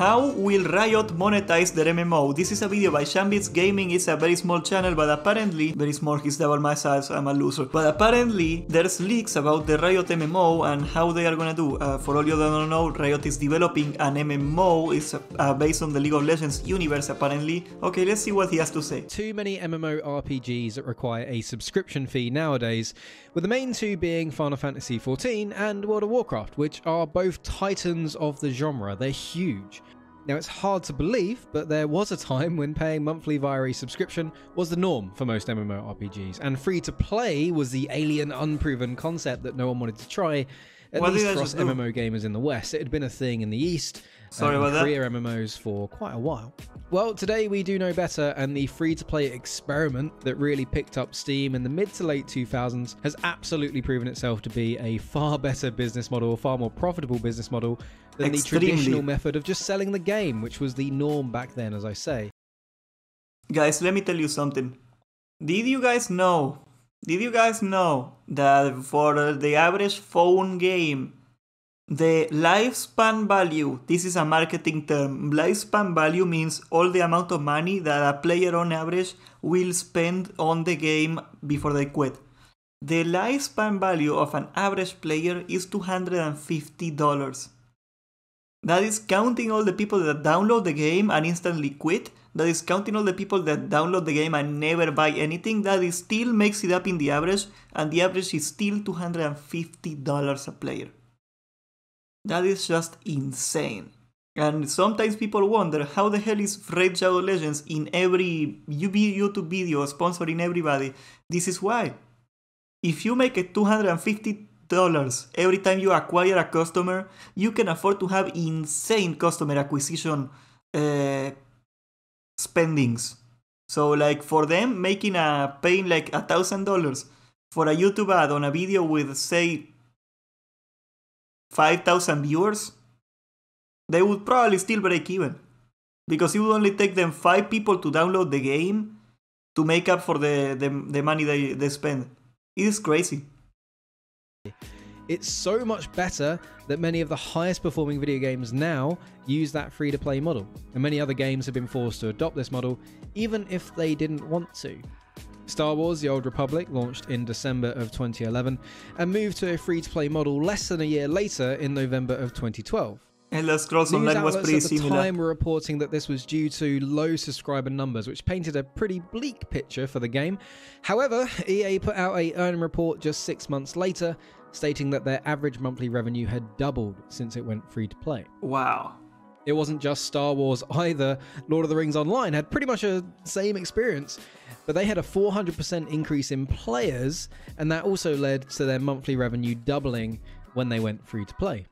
How will Riot monetize their MMO? This is a video by Shambits Gaming. It's a very small channel, but apparently very small. He's double my size. I'm a loser. But apparently there's leaks about the Riot MMO and how they are gonna do. For all you that don't know, Riot is developing an MMO. It's based on the League of Legends universe, apparently. Okay, let's see what he has to say. Too many MMORPGs that require a subscription fee nowadays, with the main two being Final Fantasy XIV and World of Warcraft, which are both titans of the genre. They're huge. Now, it's hard to believe, but there was a time when paying monthly via a subscription was the norm for most MMORPGs, and free-to-play was the alien, unproven concept that no one wanted to try, at least for us MMO gamers in the West. It had been a thing in the East, career MMOs for quite a while. Well, today we do know better, and the free-to-play experiment that really picked up steam in the mid to late 2000s has absolutely proven itself to be a far better business model, far more profitable business model, than the traditional method of just selling the game, which was the norm back then, as I say. Guys, let me tell you something. Did you guys know that for the average phone game, the lifespan value, this is a marketing term, lifespan value means all the amount of money that a player on average will spend on the game before they quit. The lifespan value of an average player is $250. That is counting all the people that download the game and instantly quit. That is counting all the people that download the game and never buy anything. That is still makes it up in the average, and the average is still $250 a player. That is just insane. And sometimes people wonder how the hell is Raid Shadow Legends in every YouTube video sponsoring everybody. This is why. If you make it $250 every time you acquire a customer, you can afford to have insane customer acquisition spendings. So like for them, making paying like $1,000 for a YouTube ad on a video with, say, 5,000 viewers, they would probably still break even, because it would only take them 5 people to download the game to make up for the money they spend. It is crazy. It's so much better that many of the highest performing video games now use that free-to-play model, and many other games have been forced to adopt this model, even if they didn't want to. Star Wars: The Old Republic launched in December of 2011 and moved to a free-to-play model less than a year later in November of 2012. Elder Scrolls Online was pretty similar. News outlets at the time were reporting that this was due to low subscriber numbers, which painted a pretty bleak picture for the game. However, EA put out a ARAM report just 6 months later, stating that their average monthly revenue had doubled since it went free-to-play. Wow. It wasn't just Star Wars either. Lord of the Rings Online had pretty much the same experience, but they had a 400% increase in players, and that also led to their monthly revenue doubling when they went free-to-play.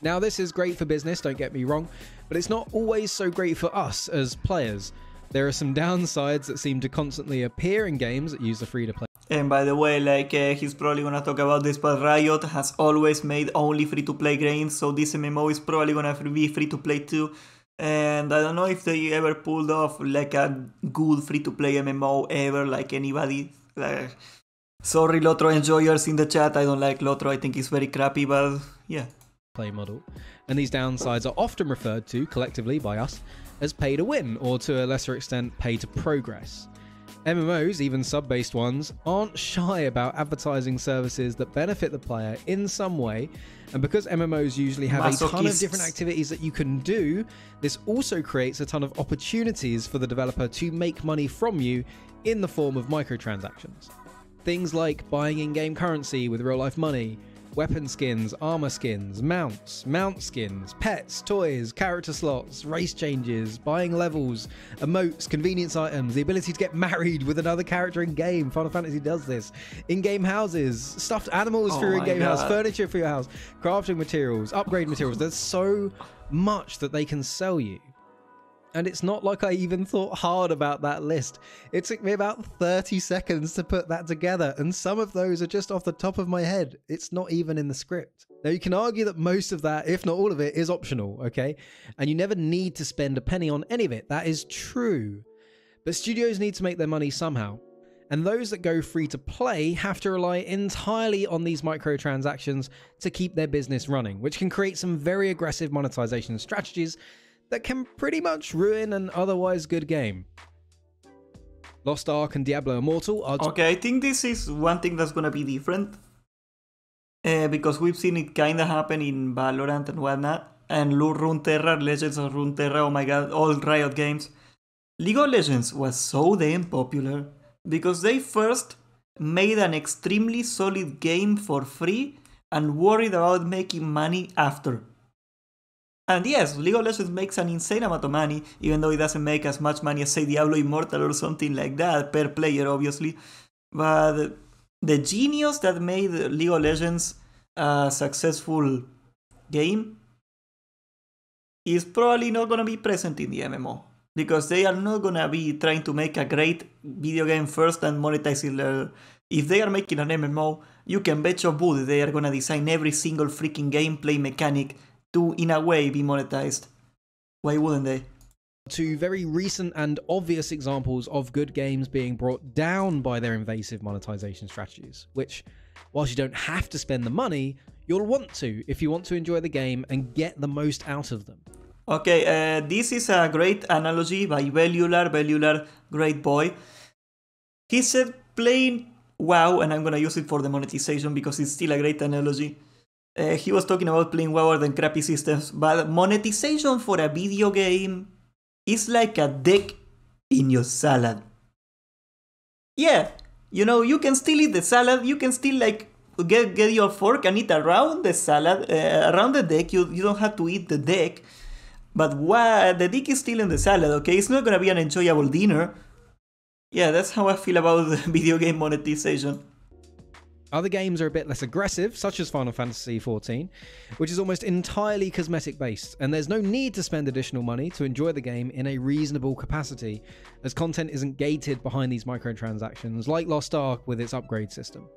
Now, this is great for business, don't get me wrong, but it's not always so great for us as players. There are some downsides that seem to constantly appear in games that use the free-to-play. And by the way, like he's probably gonna talk about this, but Riot has always made only free-to-play games, so this MMO is probably gonna be free-to-play too. And I don't know if they ever pulled off like a good free-to-play MMO ever, like anybody. Sorry, Lotro enjoyers in the chat. I don't like Lotro. I think he's very crappy, but yeah. Play model, and these downsides are often referred to collectively by us as pay to win, or to a lesser extent pay to progress. MMOs, even sub-based ones, aren't shy about advertising services that benefit the player in some way, and because MMOs usually have a ton of different activities that you can do, this also creates a ton of opportunities for the developer to make money from you in the form of microtransactions. Things like buying in-game currency with real-life money, weapon skins, armor skins, mounts, mount skins, pets, toys, character slots, race changes, buying levels, emotes, convenience items, the ability to get married with another character in-game. Final Fantasy does this. In-game houses, stuffed animals for your in-game house, furniture for your house, crafting materials, upgrade materials. There's so much that they can sell you. And it's not like I even thought hard about that list. It took me about 30 seconds to put that together, and some of those are just off the top of my head. It's not even in the script. Now, you can argue that most of that, if not all of it, is optional, okay? And you never need to spend a penny on any of it. That is true. But studios need to make their money somehow. And those that go free to play have to rely entirely on these microtransactions to keep their business running, which can create some very aggressive monetization strategies that can pretty much ruin an otherwise good game. Lost Ark and Diablo Immortal are... Okay, I think this is one thing that's going to be different. Because we've seen it kind of happen in Valorant and whatnot. And Runeterra, Legends of Runeterra, oh my god, all Riot games. League of Legends was so damn popular because they first made an extremely solid game for free and worried about making money after. And yes, League of Legends makes an insane amount of money, even though it doesn't make as much money as, say, Diablo Immortal or something like that, per player, obviously. But the genius that made League of Legends a successful game is probably not going to be present in the MMO, because they are not going to be trying to make a great video game first and monetize it later. If they are making an MMO, you can bet your booty they are going to design every single freaking gameplay mechanic to, in a way, be monetized. Why wouldn't they? Two very recent and obvious examples of good games being brought down by their invasive monetization strategies, which, whilst you don't have to spend the money, you'll want to if you want to enjoy the game and get the most out of them. Okay, this is a great analogy by Velular, great boy. He said playing WoW, and I'm gonna use it for the monetization because it's still a great analogy. He was talking about playing WoW than crappy systems, but monetization for a video game is like a dick in your salad. Yeah, you know, you can still eat the salad, you can still like get your fork and eat around the salad, around the dick. You don't have to eat the dick. But wow, the dick is still in the salad, okay? It's not gonna be an enjoyable dinner. Yeah, that's how I feel about video game monetization. Other games are a bit less aggressive, such as Final Fantasy XIV, which is almost entirely cosmetic-based, and there's no need to spend additional money to enjoy the game in a reasonable capacity, as content isn't gated behind these microtransactions, like Lost Ark with its upgrade system.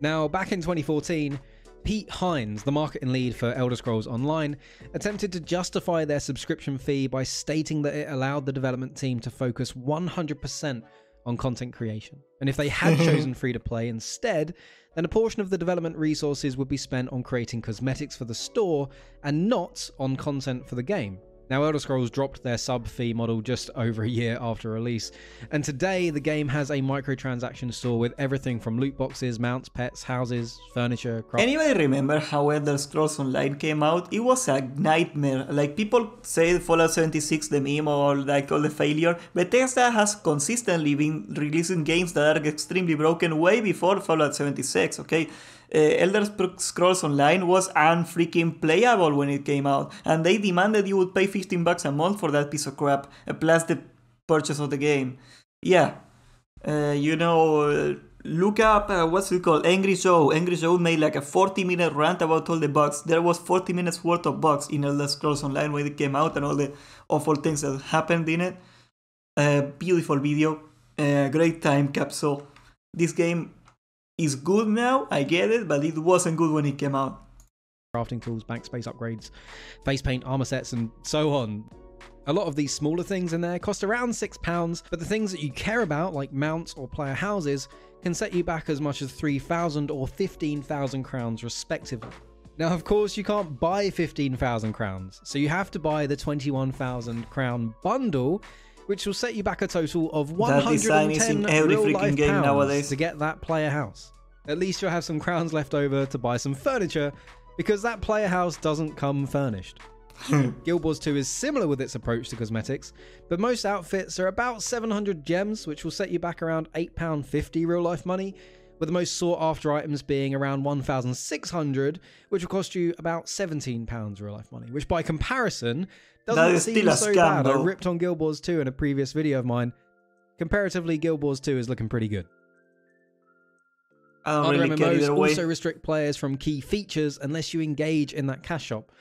Now, back in 2014, Pete Hines, the marketing lead for Elder Scrolls Online, attempted to justify their subscription fee by stating that it allowed the development team to focus 100% on content creation. And if they had chosen free-to-play instead, then a portion of the development resources would be spent on creating cosmetics for the store and not on content for the game. Now, Elder Scrolls dropped their sub-fee model just over a year after release, and today the game has a microtransaction store with everything from loot boxes, mounts, pets, houses, furniture, crafts. Anybody remember how Elder Scrolls Online came out? It was a nightmare. Like, people say Fallout 76, the meme, or like all the failure. Bethesda has consistently been releasing games that are extremely broken way before Fallout 76, okay? Elder Scrolls Online was unfreaking playable when it came out, and they demanded you would pay $15 a month for that piece of crap, plus the purchase of the game. Yeah, you know, look up, what's it called, Angry Joe. Angry Joe made like a 40-minute rant about all the bugs. There was 40 minutes worth of bugs in Elder Scrolls Online when it came out and all the awful things that happened in it. Beautiful video, great time capsule. This game is good now, I get it, but it wasn't good when it came out. Crafting tools, bank space upgrades, face paint, armor sets, and so on. A lot of these smaller things in there cost around £6, but the things that you care about, like mounts or player houses, can set you back as much as 3,000 or 15,000 crowns respectively. Now, of course, you can't buy 15,000 crowns, so you have to buy the 21,000 crown bundle, which will set you back a total of 110 real-life pounds nowadays to get that player house. At least you'll have some crowns left over to buy some furniture, because that player house doesn't come furnished. Guild Wars 2 is similar with its approach to cosmetics, but most outfits are about 700 gems, which will set you back around £8.50 real-life money, with the most sought-after items being around 1,600, which will cost you about £17 real-life money, which by comparison doesn't seem so bad. I ripped on Guild Wars 2 in a previous video of mine. Comparatively, Guild Wars 2 is looking pretty good. Other MMOs also restrict players from key features unless you engage in that cash shop.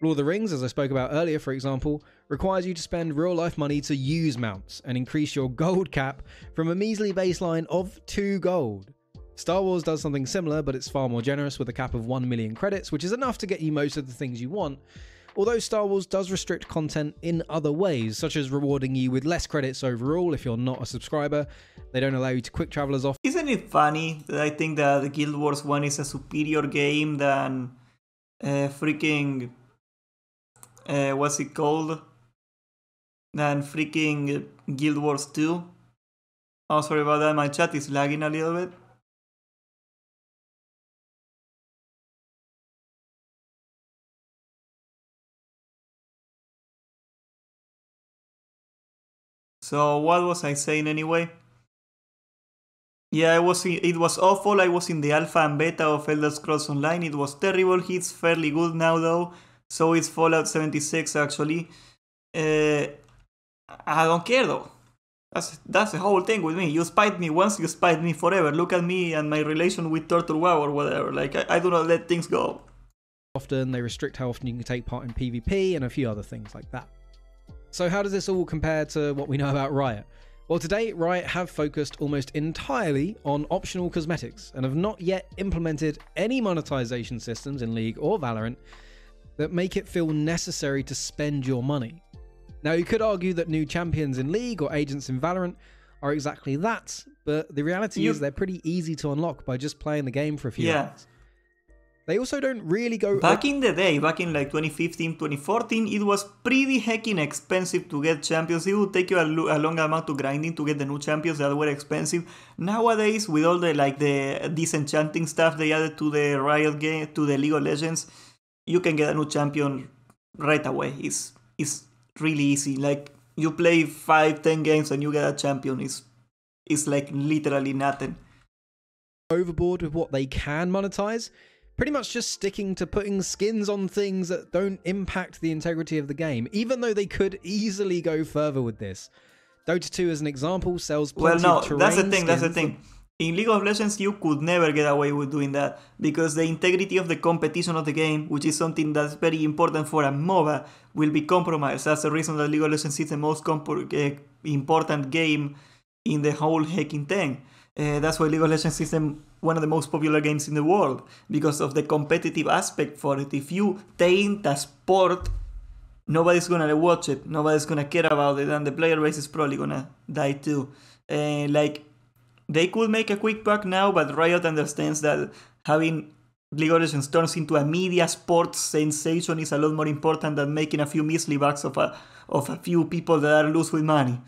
Lord of the Rings, as I spoke about earlier, for example, requires you to spend real-life money to use mounts and increase your gold cap from a measly baseline of 2 gold. Star Wars does something similar, but it's far more generous with a cap of 1 million credits, which is enough to get you most of the things you want, although Star Wars does restrict content in other ways, such as rewarding you with less credits overall if you're not a subscriber. They don't allow you to quick travel as often. Isn't it funny that I think that Guild Wars 1 is a superior game than freaking... what's it called? Than freaking Guild Wars 2? Oh, sorry about that, my chat is lagging a little bit. So what was I saying anyway? Yeah, it was awful. I was in the alpha and beta of Elder Scrolls Online. It was terrible. It's fairly good now though. So it's Fallout 76 actually. I don't care though. That's the whole thing with me. You spite me once, you spite me forever. Look at me and my relation with Turtle Wow or whatever. Like I do not let things go. Often they restrict how often you can take part in PvP and a few other things like that. So how does this all compare to what we know about Riot? Well, today Riot have focused almost entirely on optional cosmetics and have not yet implemented any monetization systems in League or Valorant that make it feel necessary to spend your money. Now, you could argue that new champions in League or agents in Valorant are exactly that, but the reality is they're pretty easy to unlock by just playing the game for a few hours. They also don't really go... Back in the day, back in like 2015, 2014, it was pretty heckin' expensive to get champions. It would take you a long amount of grinding to get the new champions that were expensive. Nowadays, with all the disenchanting stuff they added to the Riot game, to the League of Legends, you can get a new champion right away. It's really easy. Like, you play 5-10 games and you get a champion. It's like literally nothing. Overboard with what they can monetize. Pretty much just sticking to putting skins on things that don't impact the integrity of the game, even though they could easily go further with this. Dota 2, as an example, sells plenty of terrain. Well, no, that's the thing. In League of Legends, you could never get away with doing that, because the integrity of the competition of the game, which is something that's very important for a MOBA, will be compromised. That's the reason that League of Legends is the most important game in the whole hacking thing. That's why League of Legends is one of the most popular games in the world, because of the competitive aspect for it. If you taint a sport, nobody's gonna watch it, nobody's gonna care about it, and the player base is probably gonna die too. Like, they could make a quick buck now, but Riot understands that having League of Legends turns into a media sports sensation is a lot more important than making a few measly bucks of a few people that are loose with money.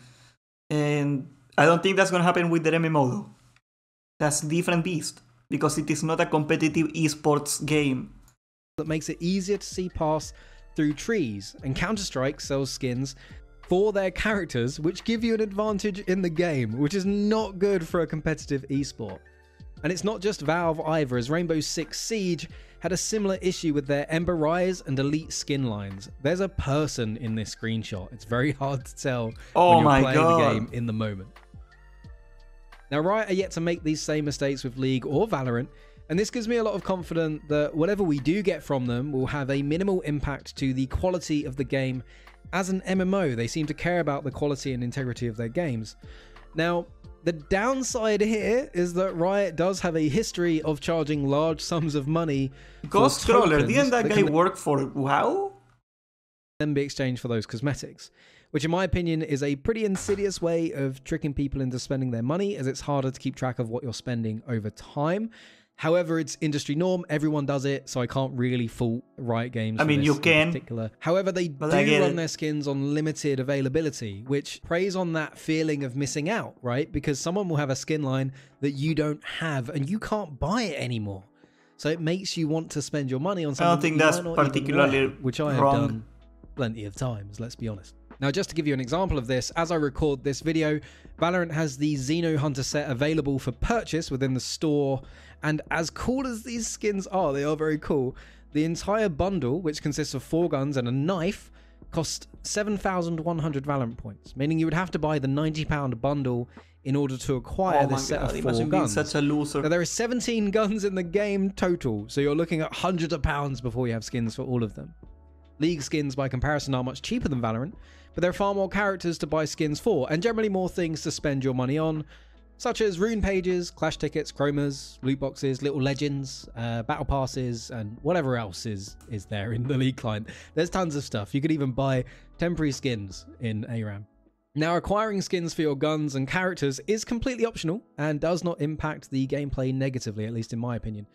And I don't think that's going to happen with their MMO though. That's a different beast, because it is not a competitive esports game. That makes it easier to see pass through trees, and Counter-Strike sells skins for their characters which give you an advantage in the game, which is not good for a competitive esport. And it's not just Valve either, as Rainbow Six Siege had a similar issue with their Ember Rise and Elite skin lines. There's a person in this screenshot. It's very hard to tell when you're playing the game in the moment. Now, Riot are yet to make these same mistakes with League or Valorant, and this gives me a lot of confidence that whatever we do get from them will have a minimal impact to the quality of the game. As an MMO, they seem to care about the quality and integrity of their games. Now, the downside here is that Riot does have a history of charging large sums of money. Ghostcrawler, didn't that guy work for WoW? Then be exchanged for those cosmetics, which in my opinion is a pretty insidious way of tricking people into spending their money, as it's harder to keep track of what you're spending over time. However, it's industry norm, everyone does it, so I can't really fault Riot Games. I mean, you can. Particular. However, they do run their skins on limited availability, which preys on that feeling of missing out, right? Because someone will have a skin line that you don't have, and you can't buy it anymore. So it makes you want to spend your money on something. I don't think that's particularly wrong, which I have done plenty of times, let's be honest. Now, just to give you an example of this, as I record this video, Valorant has the Xeno Hunter set available for purchase within the store, and as cool as these skins are, they are very cool. The entire bundle, which consists of 4 guns and a knife, costs 7,100 Valorant points, meaning you would have to buy the £90 bundle in order to acquire this set of 4 guns. Such a loser. Now, there are 17 guns in the game total, so you're looking at hundreds of pounds before you have skins for all of them. League skins, by comparison, are much cheaper than Valorant, but there are far more characters to buy skins for, and generally more things to spend your money on. such as rune pages, clash tickets, chromas, loot boxes, little legends, battle passes, and whatever else is there in the League client. There's tons of stuff. You could even buy temporary skins in ARAM. Now, acquiring skins for your guns and characters is completely optional and does not impact the gameplay negatively, at least in my opinion.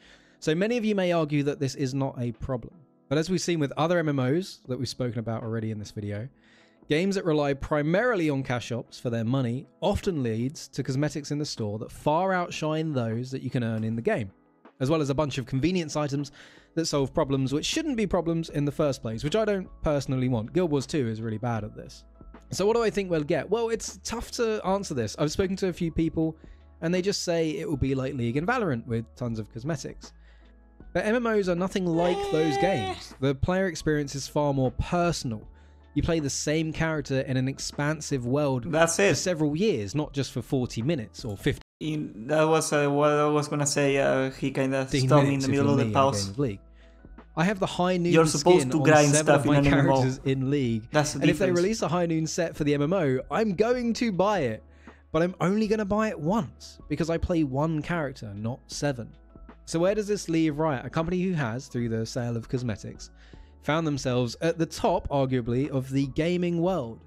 So many of you may argue that this is not a problem. But as we've seen with other MMOs that we've spoken about already in this video, games that rely primarily on cash shops for their money often leads to cosmetics in the store that far outshine those that you can earn in the game, as well as a bunch of convenience items that solve problems which shouldn't be problems in the first place, which I don't personally want. Guild Wars 2 is really bad at this. So what do I think we'll get? Well, it's tough to answer this. I've spoken to a few people and they just say it will be like League and Valorant with tons of cosmetics. But MMOs are nothing like those games. The player experience is far more personal. You play the same character in an expansive world for several years, not just for 40 minutes or 50. That was what I was going to say. He kind of stopped me in the middle of the pause. I have the High Noon skin to grind on 7 stuff of my characters in League. That's the difference. If they release a High Noon set for the MMO, I'm going to buy it. But I'm only going to buy it once because I play one character, not 7. So where does this leave Riot, a company who has, through the sale of cosmetics, found themselves at the top, arguably, of the gaming world?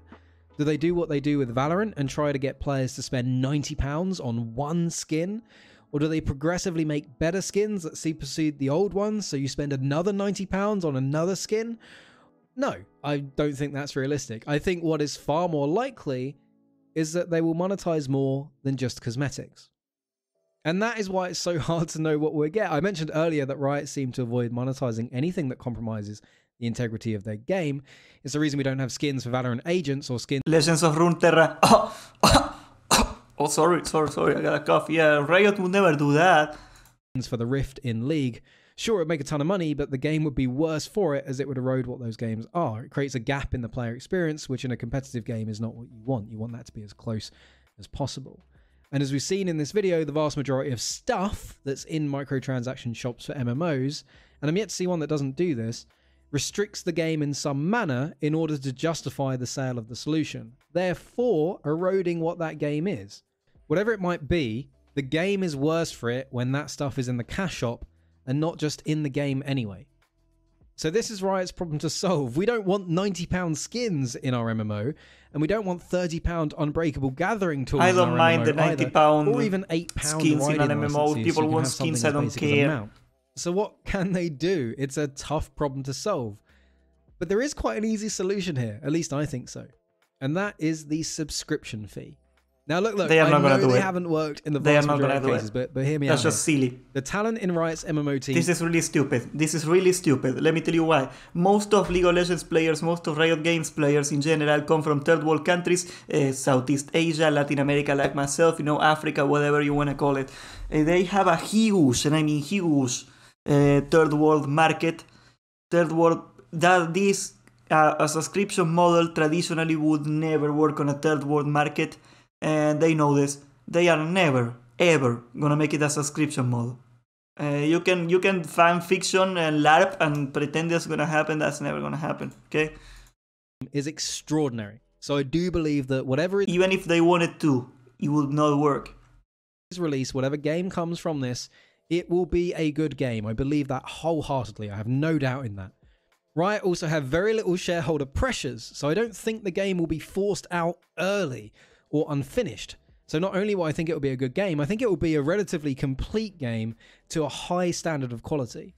Do they do what they do with Valorant and try to get players to spend £90 on one skin? Or do they progressively make better skins that supersede the old ones, so you spend another £90 on another skin? No, I don't think that's realistic. I think what is far more likely is that they will monetize more than just cosmetics. And that is why it's so hard to know what we'll get. I mentioned earlier that Riot seem to avoid monetizing anything that compromises the integrity of their game. It's the reason we don't have skins for Valorant agents or skins... Legends of Runeterra. Oh, sorry, I got a cough. Yeah, Riot would never do that. ...for the Rift in League. Sure, it'd make a ton of money, but the game would be worse for it as it would erode what those games are. It creates a gap in the player experience, which in a competitive game is not what you want. You want that to be as close as possible. And as we've seen in this video, the vast majority of stuff that's in microtransaction shops for MMOs, and I'm yet to see one that doesn't do this, restricts the game in some manner in order to justify the sale of the solution, therefore eroding what that game is. Whatever it might be, the game is worse for it when that stuff is in the cash shop and not just in the game anyway. So this is Riot's problem to solve. We don't want £90 skins in our MMO, and we don't want £30 unbreakable gathering tools. I don't mind the £90 or even £8 skins in an MMO. People want skins, I don't care. So what can they do? It's a tough problem to solve. But there is quite an easy solution here, at least I think so. And that is the subscription fee. Now look, I know they haven't worked in the vast majority of cases, but hear me out. That's just silly. The talent in Riot's MMO team... This is really stupid. Let me tell you why. Most of League of Legends players, most of Riot Games players in general come from third world countries, Southeast Asia, Latin America like myself, you know, Africa, whatever you want to call it. They have a huge, and I mean huge, third world market. Third world... a subscription model traditionally would never work on a third world market. And they know this. They are never, ever gonna make it a subscription model. You can fan fiction and LARP and pretend that's gonna happen. That's never gonna happen. Okay? Is extraordinary. So I do believe that whatever, even if they wanted to, it would not work. Release whatever game comes from this, it will be a good game. I believe that wholeheartedly. I have no doubt in that. Riot also have very little shareholder pressures, so I don't think the game will be forced out early or unfinished. So not only will I think it will be a good game, I think it will be a relatively complete game to a high standard of quality.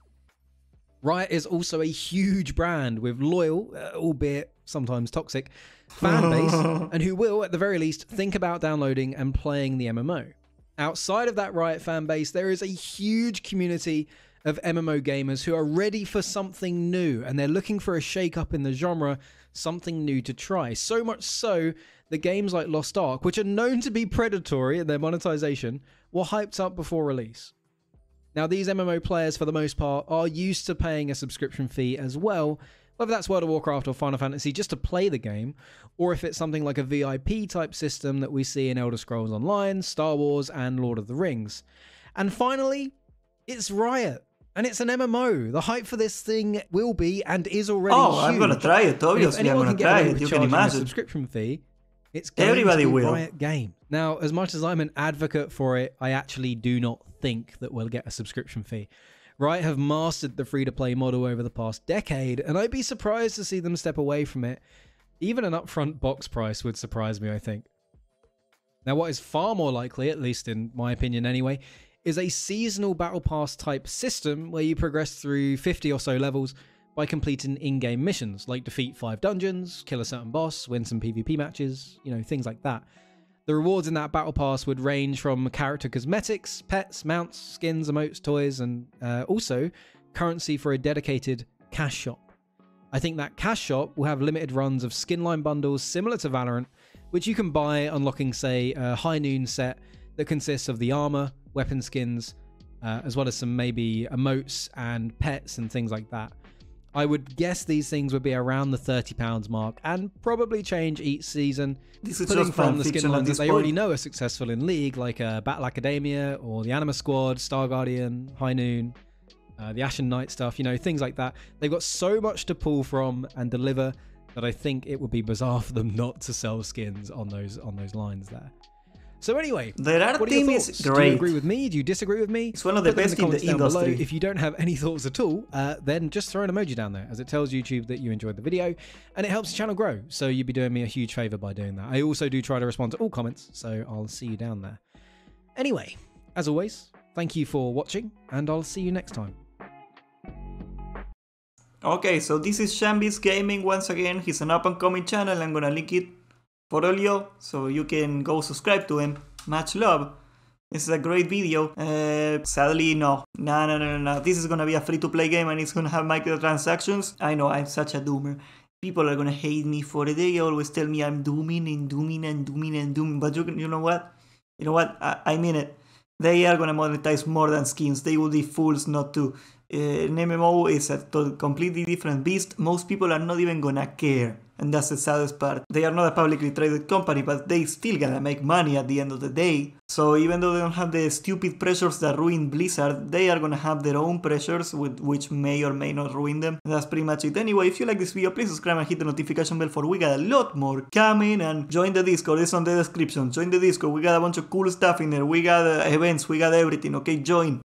Riot is also a huge brand with loyal, albeit sometimes toxic, fan base, and who will, at the very least, think about downloading and playing the MMO. Outside of that Riot fan base, there is a huge community of MMO gamers who are ready for something new, and they're looking for a shake-up in the genre, something new to try. So much so that games like Lost Ark, which are known to be predatory in their monetization, were hyped up before release. Now, these MMO players, for the most part, are used to paying a subscription fee as well, whether that's World of Warcraft or Final Fantasy, just to play the game, or if it's something like a VIP-type system that we see in Elder Scrolls Online, Star Wars, and Lord of the Rings. And finally, it's Riot. And it's an MMO. The hype for this thing will be and is already huge. I'm going to try it, obviously. I'm going to try it. You can imagine. A subscription fee, It's going to be will. Riot game. Now, as much as I'm an advocate for it, I actually do not think that we'll get a subscription fee. Riot have mastered the free-to-play model over the past decade, and I'd be surprised to see them step away from it. Even an upfront box price would surprise me, I think. Now, what is far more likely, at least in my opinion anyway, is a seasonal battle pass type system where you progress through 50 or so levels by completing in-game missions, like defeat 5 dungeons, kill a certain boss, win some PvP matches, you know, things like that. The rewards in that battle pass would range from character cosmetics, pets, mounts, skins, emotes, toys, and also currency for a dedicated cash shop. I think that cash shop will have limited runs of skinline bundles similar to Valorant, which you can buy unlocking, say, a High Noon set that consists of the armor, weapon skins, as well as some maybe emotes and pets and things like that. I would guess these things would be around the £30 mark and probably change each season. This is pulling from the skinlines that they already know are successful in League, like Battle Academia or the Anima Squad, Star Guardian, High Noon, the Ashen Knight stuff, you know, things like that. They've got so much to pull from and deliver that I think it would be bizarre for them not to sell skins on those lines there. So anyway, what are your thoughts? Do you agree with me? Do you disagree with me? It's one of the best in the industry. If you don't have any thoughts at all, then just throw an emoji down there, as it tells YouTube that you enjoyed the video, and it helps the channel grow, so you'd be doing me a huge favour by doing that. I also do try to respond to all comments, so I'll see you down there. Anyway, as always, thank you for watching, and I'll see you next time. Okay, so this is Shambits Gaming once again. He's an up-and-coming channel. I'm gonna link it for all you, so you can go subscribe to him. Much love. This is a great video. Sadly, no. This is gonna be a free-to-play game and it's gonna have microtransactions. I know, I'm such a doomer. People are gonna hate me for it. They always tell me I'm dooming and dooming and dooming and dooming. But you know what? You know what? I mean it. They are gonna monetize more than skins. They would be fools not to. An MMO is a completely different beast. Most people are not even gonna care. And that's the saddest part. They are not a publicly traded company, but they still gotta make money at the end of the day. So even though they don't have the stupid pressures that ruin Blizzard, they are gonna have their own pressures, which may or may not ruin them. That's pretty much it. Anyway, if you like this video, please subscribe and hit the notification bell, for we got a lot more coming. And join the Discord, it's on the description. Join the Discord, we got a bunch of cool stuff in there. We got events, we got everything, okay? Join.